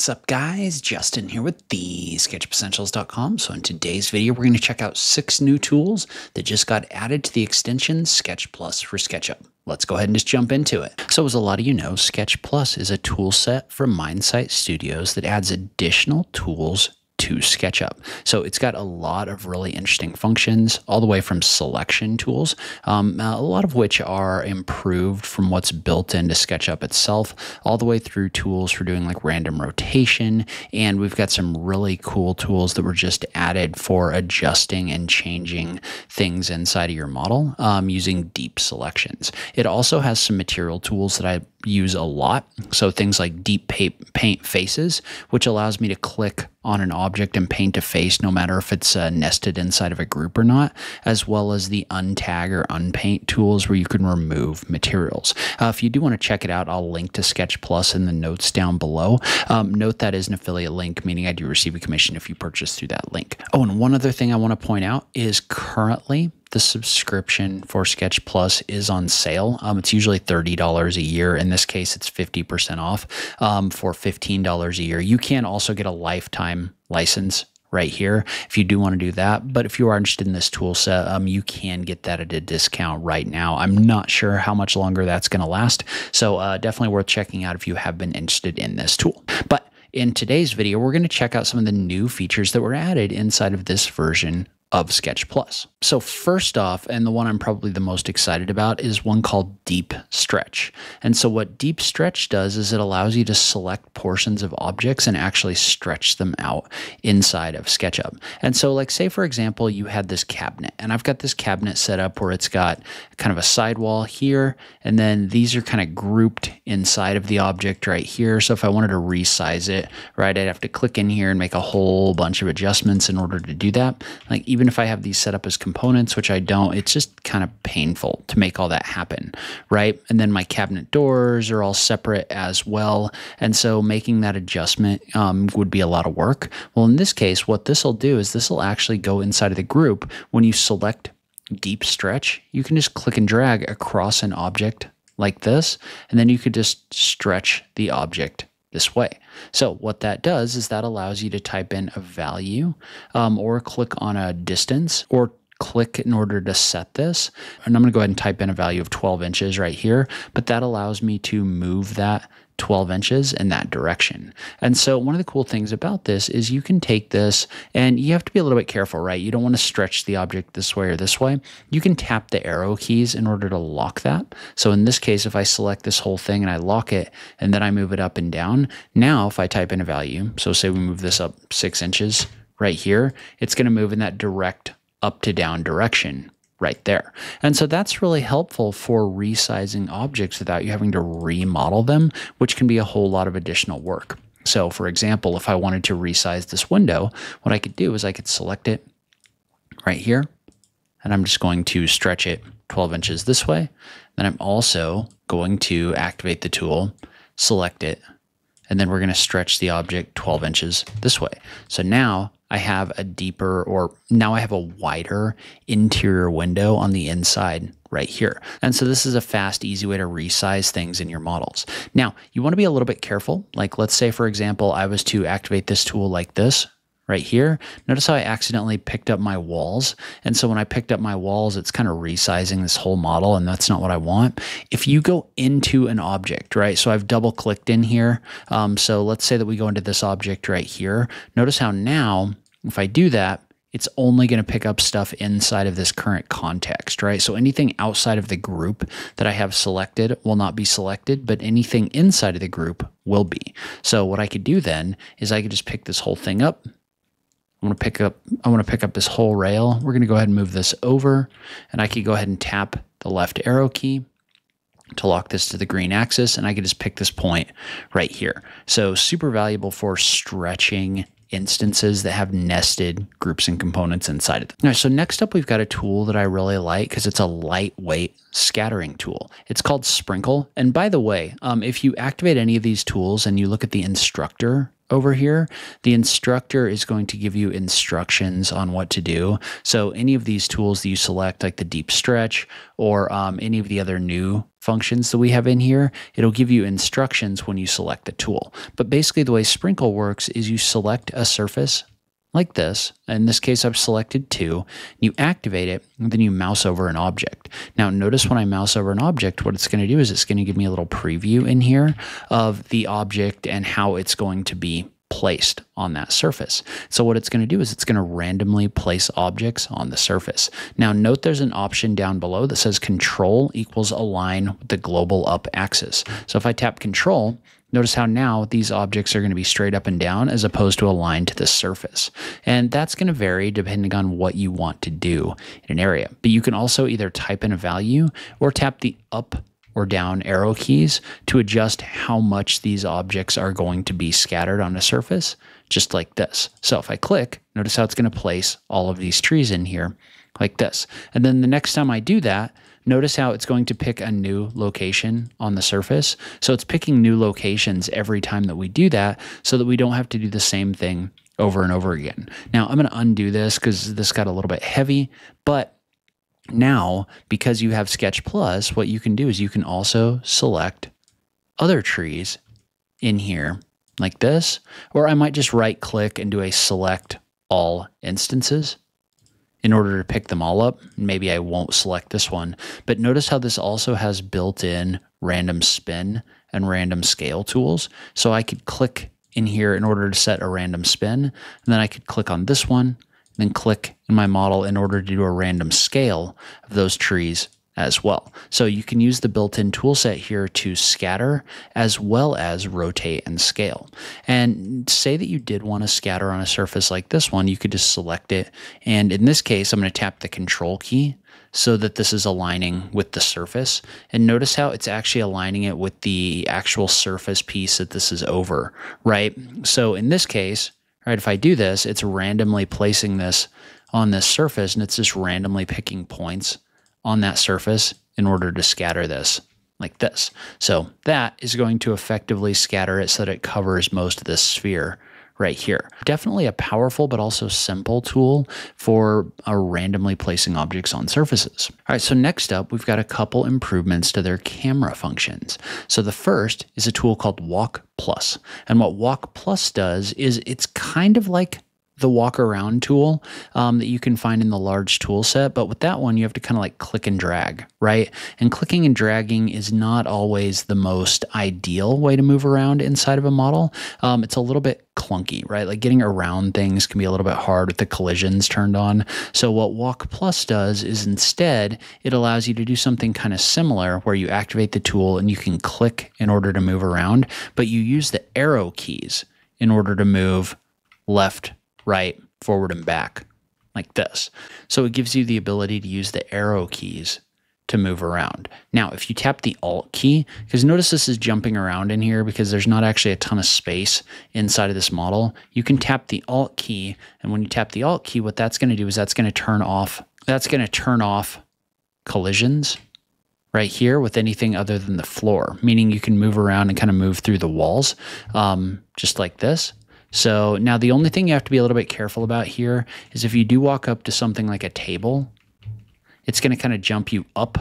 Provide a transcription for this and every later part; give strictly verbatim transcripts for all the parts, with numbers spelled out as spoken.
What's up, guys? Justin here with the sketchup essentials dot com. So in today's video, we're going to check out six new tools that just got added to the extension Sketch Plus for SketchUp. Let's go ahead and just jump into it. So as a lot of you know, Sketch Plus is a tool set from MindSight Studios that adds additional tools to SketchUp. So it's got a lot of really interesting functions, all the way from selection tools, um, a lot of which are improved from what's built into SketchUp itself, all the way through tools for doing like random rotation. And we've got some really cool tools that were just added for adjusting and changing things inside of your model um, using deep selections. It also has some material tools that I use a lot. So things like deep paint faces, which allows me to click on an object and paint a face no matter if it's uh, nested inside of a group or not, as well as the untag or unpaint tools where you can remove materials. Uh, if you do want to check it out, I'll link to Sketch Plus in the notes down below. Um, note that is an affiliate link, meaning I do receive a commission if you purchase through that link. Oh, and one other thing I want to point out is currently the subscription for Sketch Plus is on sale. Um, it's usually thirty dollars a year. In this case, it's fifty percent off um, for fifteen dollars a year. You can also get a lifetime license right here if you do want to do that. But if you are interested in this tool set, um, you can get that at a discount right now. I'm not sure how much longer that's going to last. So uh, definitely worth checking out if you have been interested in this tool. But in today's video, we're going to check out some of the new features that were added inside of this version of Sketch Plus. So first off, and the one I'm probably the most excited about, is one called Deep Stretch. And so what Deep Stretch does is it allows you to select portions of objects and actually stretch them out inside of SketchUp. And so, like, say for example, you had this cabinet, and I've got this cabinet set up where it's got kind of a sidewall here, and then these are kind of grouped inside of the object right here. So if I wanted to resize it, right, I'd have to click in here and make a whole bunch of adjustments in order to do that. Like, even Even if I have these set up as components, which I don't, it's just kind of painful to make all that happen, right? And then my cabinet doors are all separate as well. And so making that adjustment um, would be a lot of work. Well, in this case, what this will do is this will actually go inside of the group. When you select Deep Stretch, you can just click and drag across an object like this, and then you could just stretch the object this way. So what that does is that allows you to type in a value um, or click on a distance or click in order to set this. And I'm going to go ahead and type in a value of twelve inches right here, but that allows me to move that twelve inches in that direction. And so one of the cool things about this is you can take this, and you have to be a little bit careful, right? You don't want to stretch the object this way or this way. You can tap the arrow keys in order to lock that. So in this case, if I select this whole thing and I lock it, and then I move it up and down, now if I type in a value, so say we move this up six inches right here, it's going to move in that direct up to down direction right there. And so that's really helpful for resizing objects without you having to remodel them, which can be a whole lot of additional work. So for example, if I wanted to resize this window, what I could do is I could select it right here, and I'm just going to stretch it twelve inches this way. Then I'm also going to activate the tool, select it, and then we're going to stretch the object twelve inches this way. So now I have a deeper, or now I have a wider interior window on the inside right here. And so this is a fast, easy way to resize things in your models. Now, you want to be a little bit careful. Like, let's say, for example, I was to activate this tool like this right here. Notice how I accidentally picked up my walls. And so when I picked up my walls, it's kind of resizing this whole model, and that's not what I want. If you go into an object, right? So I've double clicked in here. Um, so let's say that we go into this object right here. Notice how now, if I do that, it's only going to pick up stuff inside of this current context, right? So anything outside of the group that I have selected will not be selected, but anything inside of the group will be. So what I could do then is I could just pick this whole thing up. I'm going to pick up, I want to pick up this whole rail. We're going to go ahead and move this over, and I could go ahead and tap the left arrow key to lock this to the green axis, and I could just pick this point right here. So super valuable for stretching instances that have nested groups and components inside of them. Now, so next up, we've got a tool that I really like because it's a lightweight scattering tool. It's called Sprinkle. And by the way, um, if you activate any of these tools and you look at the instructor over here, the instructor is going to give you instructions on what to do. So any of these tools that you select, like the Deep Stretch or um, any of the other new functions that we have in here, it'll give you instructions when you select the tool. But basically the way Sprinkle works is you select a surface like this. In this case, I've selected two. You activate it, and then you mouse over an object. Now, notice when I mouse over an object, what it's going to do is it's going to give me a little preview in here of the object and how it's going to be placed on that surface. So what it's going to do is it's going to randomly place objects on the surface. Now note there's an option down below that says control equals align with the global up axis. So if I tap control, notice how now these objects are going to be straight up and down as opposed to aligned to the surface. And that's going to vary depending on what you want to do in an area. But you can also either type in a value or tap the up or down arrow keys to adjust how much these objects are going to be scattered on a surface, just like this. So if I click, notice how it's going to place all of these trees in here like this. And then the next time I do that, notice how it's going to pick a new location on the surface. So it's picking new locations every time that we do that so that we don't have to do the same thing over and over again. Now I'm going to undo this because this got a little bit heavy, but now, because you have Sketch Plus, what you can do is you can also select other trees in here like this, or I might just right click and do a select all instances in order to pick them all up. Maybe I won't select this one, but notice how this also has built in random spin and random scale tools. So I could click in here in order to set a random spin, and then I could click on this one, then click in my model in order to do a random scale of those trees as well. So you can use the built-in toolset here to scatter as well as rotate and scale. And say that you did want to scatter on a surface like this one, you could just select it. And in this case, I'm going to tap the control key so that this is aligning with the surface. And notice how it's actually aligning it with the actual surface piece that this is over, right? So in this case, right, if I do this, it's randomly placing this on this surface, and it's just randomly picking points on that surface in order to scatter this like this. So that is going to effectively scatter it so that it covers most of this sphere right here. Definitely a powerful but also simple tool for uh, randomly placing objects on surfaces. All right, so next up, we've got a couple improvements to their camera functions. So the first is a tool called Walk Plus. And what Walk Plus does is it's kind of like the walk around tool um, that you can find in the large tool set. But with that one, you have to kind of like click and drag, right? And clicking and dragging is not always the most ideal way to move around inside of a model. Um, it's a little bit clunky, right? Like getting around things can be a little bit hard with the collisions turned on. So what Walk Plus does is instead, it allows you to do something kind of similar where you activate the tool and you can click in order to move around, but you use the arrow keys in order to move left, right, forward, and back like this. So it gives you the ability to use the arrow keys to move around. Now, if you tap the Alt key, because notice this is jumping around in here because there's not actually a ton of space inside of this model, you can tap the Alt key. And when you tap the Alt key, what that's going to do is that's going to turn off, that's going to turn off collisions right here with anything other than the floor, meaning you can move around and kind of move through the walls um, just like this. So now the only thing you have to be a little bit careful about here is if you do walk up to something like a table, it's going to kind of jump you up.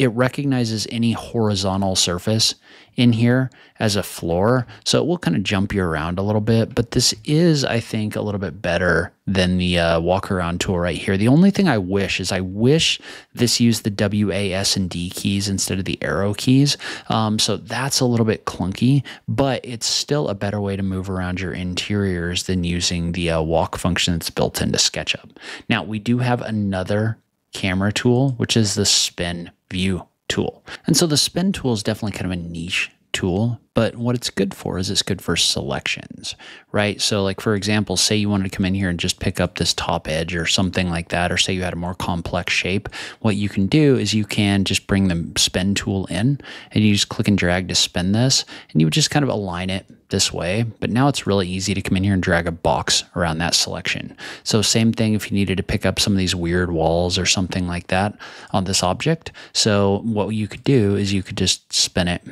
It recognizes any horizontal surface in here as a floor, so it will kind of jump you around a little bit. But this is, I think, a little bit better than the uh, walk around tool right here. The only thing I wish is I wish this used the W, A, S, and D keys instead of the arrow keys. Um, so that's a little bit clunky, but it's still a better way to move around your interiors than using the uh, walk function that's built into SketchUp. Now, we do have another camera tool, which is the Spin View tool. And so the Spin tool is definitely kind of a niche tool, but what it's good for is it's good for selections, right? So like, for example, say you wanted to come in here and just pick up this top edge or something like that, or say you had a more complex shape, what you can do is you can just bring the Spin tool in and you just click and drag to spin this, and you would just kind of align it this way. But now it's really easy to come in here and drag a box around that selection. So same thing if you needed to pick up some of these weird walls or something like that on this object. So what you could do is you could just spin it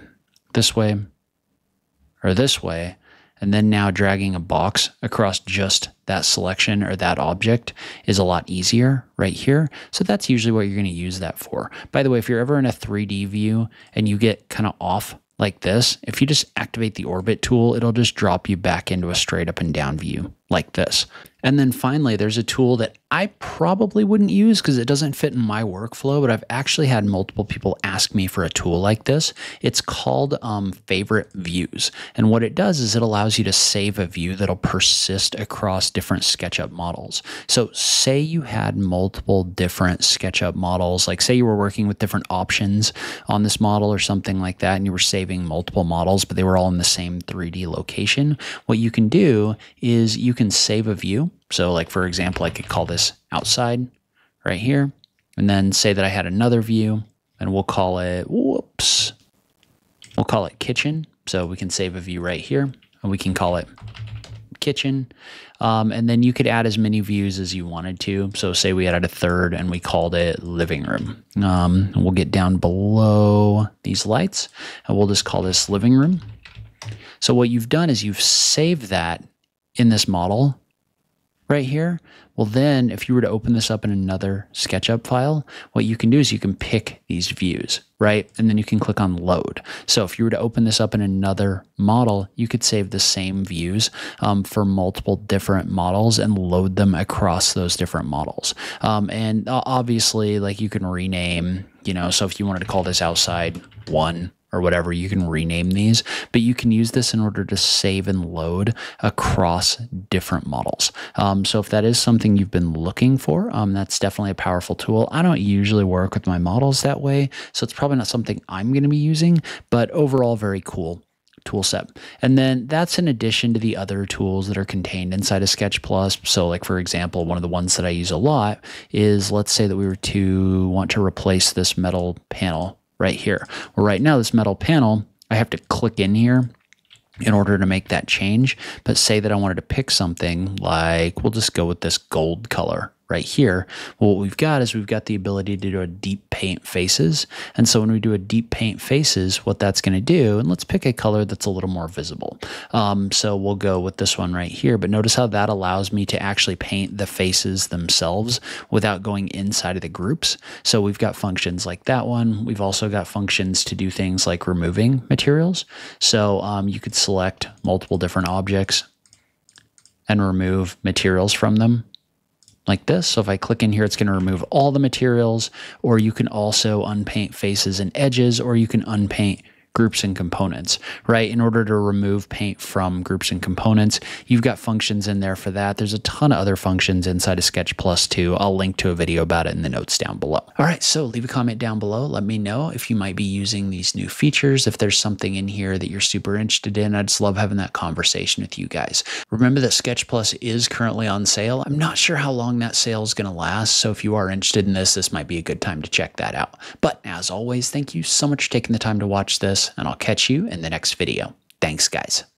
this way or this way, And then now dragging a box across just that selection or that object is a lot easier right here. So that's usually what you're going to use that for. By the way, if you're ever in a three D view and you get kind of off like this, if you just activate the orbit tool, it'll just drop you back into a straight up and down view like this. And then finally, there's a tool that I probably wouldn't use because it doesn't fit in my workflow, but I've actually had multiple people ask me for a tool like this. It's called um, Favorite Views. And what it does is it allows you to save a view that'll persist across different SketchUp models. So say you had multiple different SketchUp models, like say you were working with different options on this model or something like that, and you were saving multiple models, but they were all in the same three D location. What you can do is you can save a view. So like, for example, I could call this outside right here, and then say that I had another view, and we'll call it, whoops, we'll call it kitchen. So we can save a view right here, and we can call it kitchen. Um, and then you could add as many views as you wanted to. So say we added a third and we called it living room. Um, and we'll get down below these lights, and we'll just call this living room. So what you've done is you've saved that in this model right here. Well, then if you were to open this up in another SketchUp file, what you can do is you can pick these views, right? And then you can click on load. So if you were to open this up in another model, you could save the same views um, for multiple different models and load them across those different models. Um, and obviously, like, you can rename, you know, so if you wanted to call this outside one or whatever, you can rename these, but you can use this in order to save and load across different models. Um, so if that is something you've been looking for, um, that's definitely a powerful tool. I don't usually work with my models that way, so it's probably not something I'm going to be using, but overall, very cool tool set. And then that's in addition to the other tools that are contained inside of Sketch Plus. So like, for example, one of the ones that I use a lot is, let's say that we were to want to replace this metal panel right here. Well, right now, this metal panel, I have to click in here in order to make that change. But say that I wanted to pick something like, we'll just go with this gold color right here. Well, what we've got is we've got the ability to do a deep paint faces. And so when we do a deep paint faces, what that's going to do, and let's pick a color that's a little more visible. Um, so we'll go with this one right here. But notice how that allows me to actually paint the faces themselves without going inside of the groups. So we've got functions like that one. We've also got functions to do things like removing materials. So um, you could select multiple different objects and remove materials from them, like this. So if I click in here, it's going to remove all the materials, or you can also unpaint faces and edges, or you can unpaint groups and components, right? In order to remove paint from groups and components, you've got functions in there for that. There's a ton of other functions inside of Sketch Plus too. I'll link to a video about it in the notes down below. All right, so leave a comment down below. Let me know if you might be using these new features. If there's something in here that you're super interested in, I just love having that conversation with you guys. Remember that Sketch Plus is currently on sale. I'm not sure how long that sale is going to last. So if you are interested in this, this might be a good time to check that out. But as always, thank you so much for taking the time to watch this, and I'll catch you in the next video. Thanks, guys.